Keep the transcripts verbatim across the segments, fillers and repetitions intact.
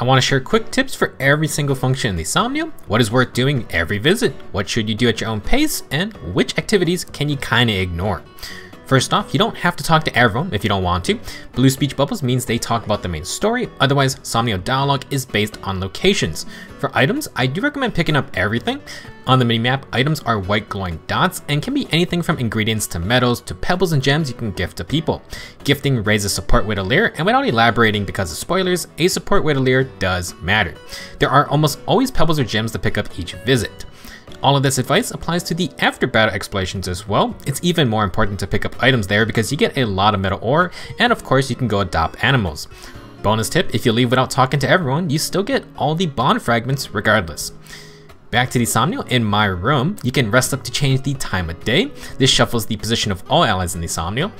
I want to share quick tips for every single function in the Somnium, what is worth doing every visit, what should you do at your own pace, and which activities can you kinda ignore. First off, you don't have to talk to everyone if you don't want to. Blue speech bubbles means they talk about the main story, otherwise Somniel dialogue is based on locations. For items, I do recommend picking up everything. On the minimap, items are white glowing dots and can be anything from ingredients to metals to pebbles and gems you can gift to people. Gifting raises support with Alear, and without elaborating because of spoilers, a support with Alear does matter. There are almost always pebbles or gems to pick up each visit. All of this advice applies to the after battle explorations as well. It's even more important to pick up items there because you get a lot of metal ore, and of course you can go adopt animals. Bonus tip, if you leave without talking to everyone, you still get all the bond fragments regardless. Back to the Somniel, in my room, you can rest up to change the time of day. This shuffles the position of all allies in the Somniel.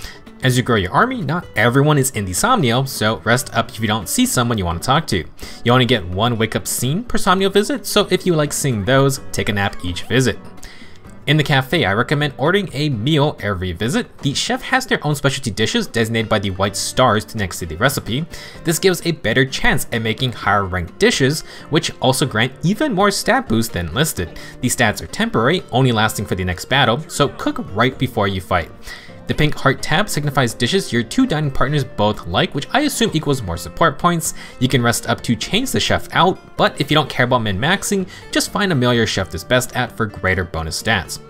As you grow your army, not everyone is in the Somniel, so rest up if you don't see someone you want to talk to. You only get one wake up scene per Somniel visit, so if you like seeing those, take a nap each visit. In the cafe, I recommend ordering a meal every visit. The chef has their own specialty dishes designated by the white stars next to the recipe. This gives a better chance at making higher ranked dishes, which also grant even more stat boost than listed. These stats are temporary, only lasting for the next battle, so cook right before you fight. The pink heart tab signifies dishes your two dining partners both like, which I assume equals more support points. You can rest up to change the chef out, but if you don't care about min-maxing, just find a meal your chef is best at for greater bonus stats.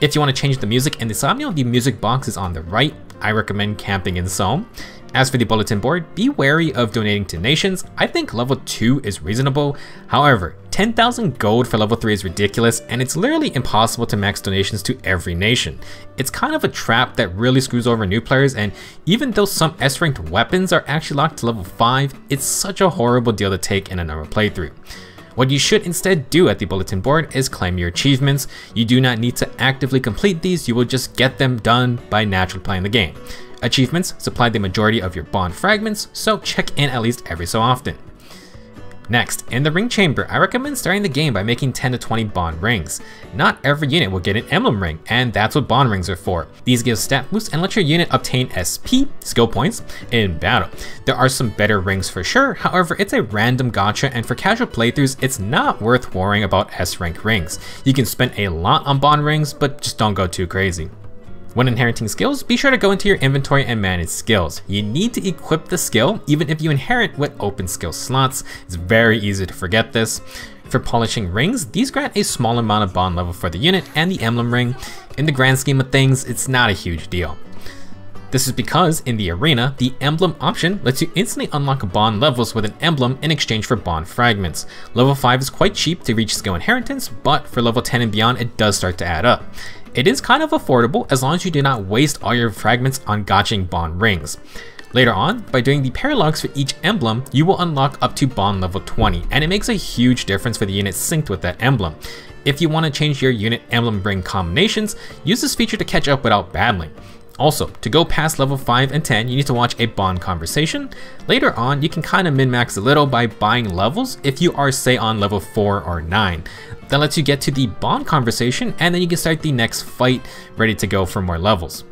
If you want to change the music in the Somniel, the music box is on the right. I recommend camping in Somme. As for the bulletin board, be wary of donating to nations. I think level two is reasonable. However, ten thousand gold for level three is ridiculous, and it's literally impossible to max donations to every nation. It's kind of a trap that really screws over new players, and even though some S-ranked weapons are actually locked to level five, it's such a horrible deal to take in a normal playthrough. What you should instead do at the bulletin board is claim your achievements. You do not need to actively complete these, you will just get them done by naturally playing the game. Achievements supply the majority of your bond fragments, so check in at least every so often. Next, in the Ring Chamber, I recommend starting the game by making ten to twenty bond rings. Not every unit will get an emblem ring, and that's what bond rings are for. These give stat boosts and let your unit obtain S P, skill points, in battle. There are some better rings for sure, however it's a random gacha, and for casual playthroughs it's not worth worrying about S rank rings. You can spend a lot on bond rings, but just don't go too crazy. When inheriting skills, be sure to go into your inventory and manage skills. You need to equip the skill, even if you inherit with open skill slots. It's very easy to forget this. For polishing rings, these grant a small amount of bond level for the unit and the emblem ring. In the grand scheme of things, it's not a huge deal. This is because in the arena, the emblem option lets you instantly unlock bond levels with an emblem in exchange for bond fragments. Level five is quite cheap to reach skill inheritance, but for level ten and beyond, it does start to add up. It is kind of affordable as long as you do not waste all your fragments on gotching bond rings. Later on, by doing the paralogs for each emblem, you will unlock up to bond level twenty, and it makes a huge difference for the unit synced with that emblem. If you want to change your unit emblem ring combinations, use this feature to catch up without battling. Also, to go past level five and ten, you need to watch a bond conversation. Later on, you can kinda min-max a little by buying levels if you are, say, on level four or nine. That lets you get to the bond conversation, and then you can start the next fight ready to go for more levels.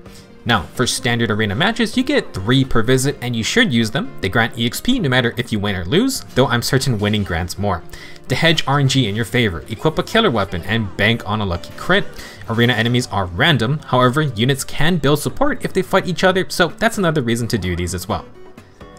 Now, for standard arena matches, you get three per visit, and you should use them. They grant E X P no matter if you win or lose, though I'm certain winning grants more. To hedge R N G in your favor, equip a killer weapon and bank on a lucky crit. Arena enemies are random, however, units can build support if they fight each other, so that's another reason to do these as well.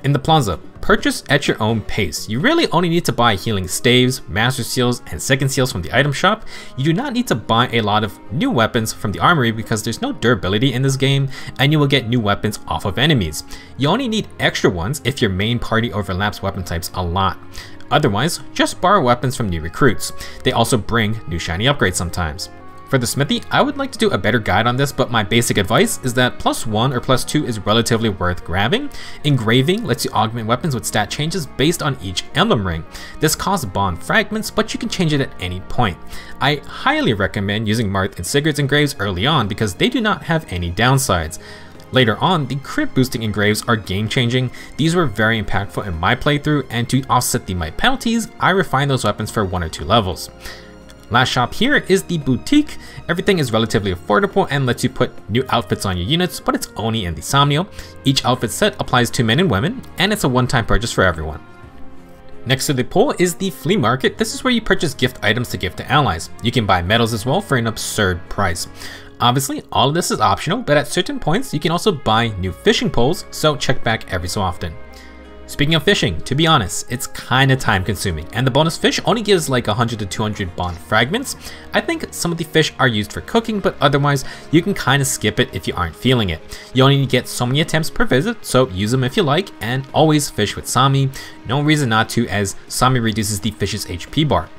In the plaza, purchase at your own pace. You really only need to buy healing staves, master seals, and second seals from the item shop. You do not need to buy a lot of new weapons from the armory because there's no durability in this game, and you will get new weapons off of enemies. You only need extra ones if your main party overlaps weapon types a lot. Otherwise, just borrow weapons from new recruits. They also bring new shiny upgrades sometimes. For the smithy, I would like to do a better guide on this, but my basic advice is that plus one or plus two is relatively worth grabbing. Engraving lets you augment weapons with stat changes based on each emblem ring. This costs bond fragments, but you can change it at any point. I highly recommend using Marth and Sigurd's engraves early on because they do not have any downsides. Later on, the crit boosting engraves are game changing. These were very impactful in my playthrough, and to offset the might penalties, I refined those weapons for one or two levels. Last shop here is the boutique. Everything is relatively affordable and lets you put new outfits on your units, but it's only in the Somniel. Each outfit set applies to men and women, and it's a one-time purchase for everyone. Next to the pole is the Flea Market. This is where you purchase gift items to give to allies. You can buy medals as well for an absurd price. Obviously, all of this is optional, but at certain points you can also buy new fishing poles, so check back every so often. Speaking of fishing, to be honest, it's kinda time consuming, and the bonus fish only gives like one hundred to two hundred bond fragments. I think some of the fish are used for cooking, but otherwise you can kinda skip it if you aren't feeling it. You only get so many attempts per visit, so use them if you like, and always fish with Sami. No reason not to, as Sami reduces the fish's H P bar.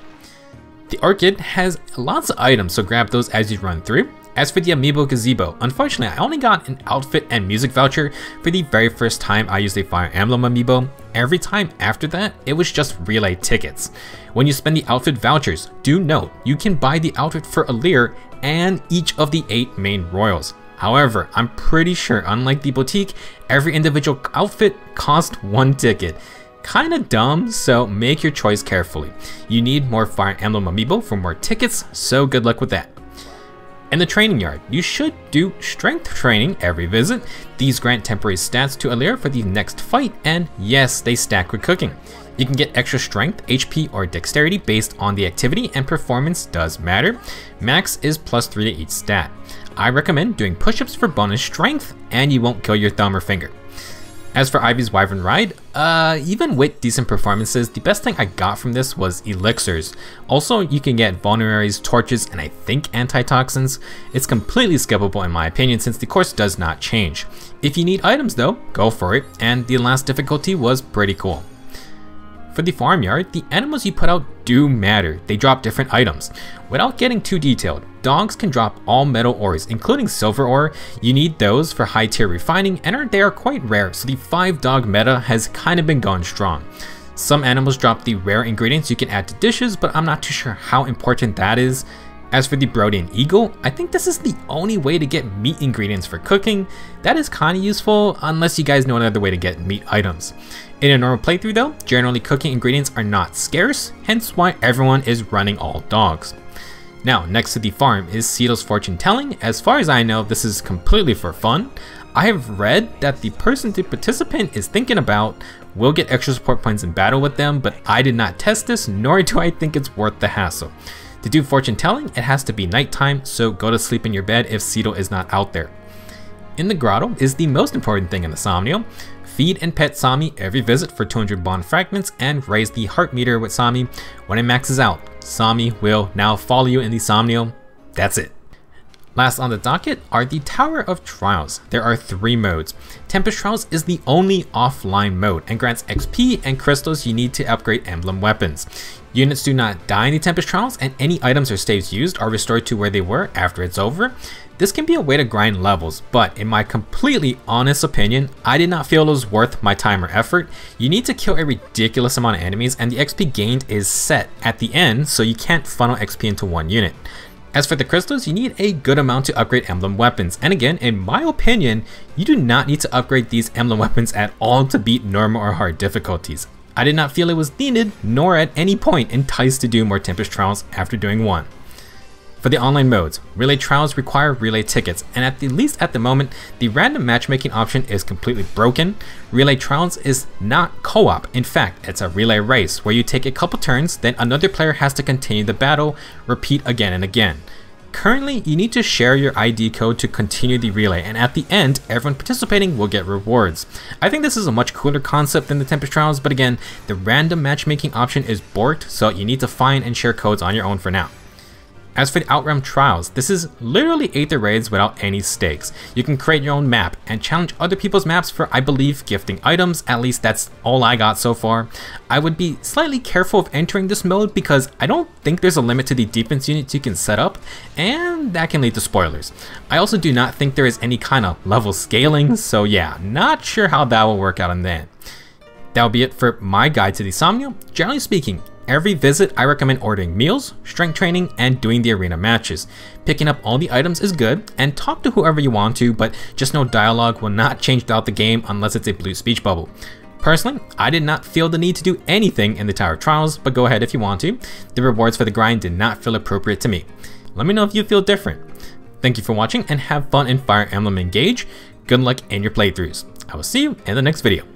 The Orchard has lots of items, so grab those as you run through. As for the Amiibo Gazebo, unfortunately I only got an outfit and music voucher for the very first time I used a Fire Emblem Amiibo. Every time after that, it was just relay tickets. When you spend the outfit vouchers, do note you can buy the outfit for Alear and each of the eight main royals. However, I'm pretty sure, unlike the boutique, every individual outfit costs one ticket. Kinda dumb, so make your choice carefully. You need more Fire Emblem Amiibo for more tickets, so good luck with that. And the Training Yard, you should do strength training every visit. These grant temporary stats to Alear for the next fight, and yes, they stack with cooking. You can get extra strength, H P, or dexterity based on the activity, and performance does matter. Max is plus three to each stat. I recommend doing push-ups for bonus strength, and you won't kill your thumb or finger. As for Ivy's Wyvern Ride, uh, even with decent performances, the best thing I got from this was elixirs. Also, you can get vulneraries, torches, and I think antitoxins. It's completely skippable in my opinion since the course does not change. If you need items though, go for it, and the last difficulty was pretty cool. For the Farmyard, the animals you put out do matter. They drop different items. Without getting too detailed, dogs can drop all metal ores, including silver ore. You need those for high tier refining, and they are quite rare, so the five dog meta has kind of been going strong. Some animals drop the rare ingredients you can add to dishes, but I'm not too sure how important that is. As for the Brodian Eagle, I think this is the only way to get meat ingredients for cooking. That is kinda useful, unless you guys know another way to get meat items. In a normal playthrough though, generally cooking ingredients are not scarce, hence why everyone is running all dogs. Now, next to the farm is Cedo's Fortune Telling. As far as I know, this is completely for fun. I have read that the person the participant is thinking about will get extra support points in battle with them, but I did not test this, nor do I think it's worth the hassle. To do fortune telling, it has to be nighttime, so go to sleep in your bed if Cedo is not out there. In the Grotto is the most important thing in the Somniel. Feed and pet Sami every visit for two hundred bond fragments and raise the heart meter with Sami. When it maxes out, Sami will now follow you in the Somniel. That's it. Last on the docket are the Tower of Trials. There are three modes. Tempest Trials is the only offline mode and grants X P and crystals you need to upgrade emblem weapons. Units do not die in the Tempest Trials, and any items or staves used are restored to where they were after it's over. This can be a way to grind levels, but in my completely honest opinion, I did not feel it was worth my time or effort. You need to kill a ridiculous amount of enemies, and the X P gained is set at the end, so you can't funnel X P into one unit. As for the crystals, you need a good amount to upgrade emblem weapons, and again, in my opinion, you do not need to upgrade these emblem weapons at all to beat normal or hard difficulties. I did not feel it was needed, nor at any point enticed to do more Tempest Trials after doing one. For the online modes, Relay Trials require relay tickets, and at the least at the moment, the random matchmaking option is completely broken. Relay Trials is not co-op. In fact, it's a relay race where you take a couple turns, then another player has to continue the battle, repeat again and again. Currently, you need to share your I D code to continue the relay, and at the end, everyone participating will get rewards. I think this is a much cooler concept than the Tempest Trials, but again, the random matchmaking option is borked, so you need to find and share codes on your own for now. As for the Outrealm Trials, this is literally Aether Raids without any stakes. You can create your own map and challenge other people's maps for, I believe, gifting items. At least that's all I got so far. I would be slightly careful of entering this mode because I don't think there's a limit to the defense units you can set up, and that can lead to spoilers. I also do not think there is any kind of level scaling, so yeah, not sure how that will work out in the end. That'll be it for my guide to the Somniel. Generally speaking, every visit, I recommend ordering meals, strength training, and doing the arena matches. Picking up all the items is good, and talk to whoever you want to, but just know dialogue will not change throughout the game unless it's a blue speech bubble. Personally, I did not feel the need to do anything in the Tower of Trials, but go ahead if you want to. The rewards for the grind did not feel appropriate to me. Let me know if you feel different. Thank you for watching, and have fun in Fire Emblem Engage. Good luck in your playthroughs. I will see you in the next video.